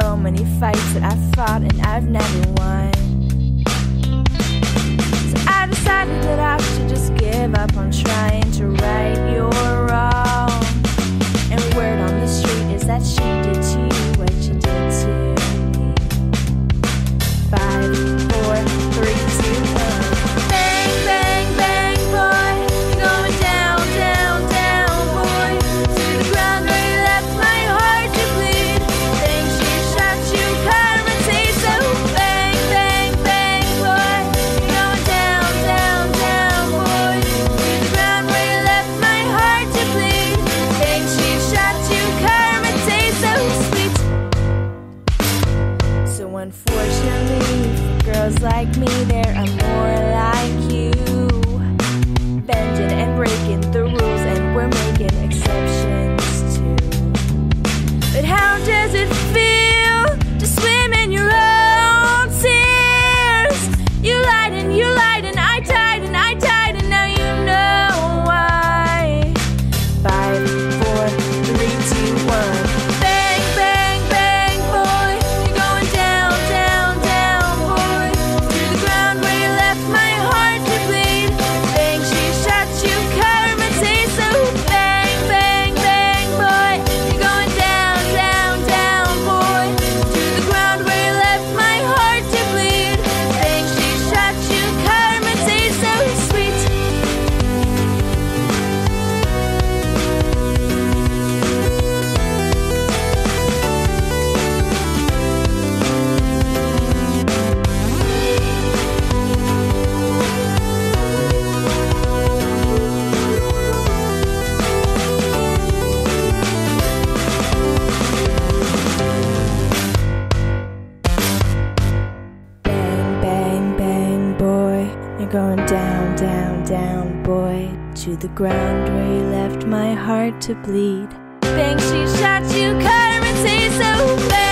so many fights that I've fought and I've never won. So I decided that I should just give up on trying to right your wrong. And word on the street is that she did to you what she did to me. 5, 4, 3, 2, 1. Bang, bang, bang, boy. Going down, down, down, boy. To the ground where you left my heart to bleed. Think she shot you, cut my teeth. So bang, bang, bang, boy. Going down, down, down, boy. To the ground where you left my heart to bleed. Think she shot you, cut my teeth. So sweet. So unfortunately, for girls like me, there are more like you, bending and breaking the rules, and we're making exceptions too. But how does it feel to swim in your own tears? You lied, and I died, and I died, and now you know why. 5, 4, 3, 2, 1. Going down, down, down, boy, to the ground where you left my heart to bleed. Bang, she shot you, cut her and say so bad.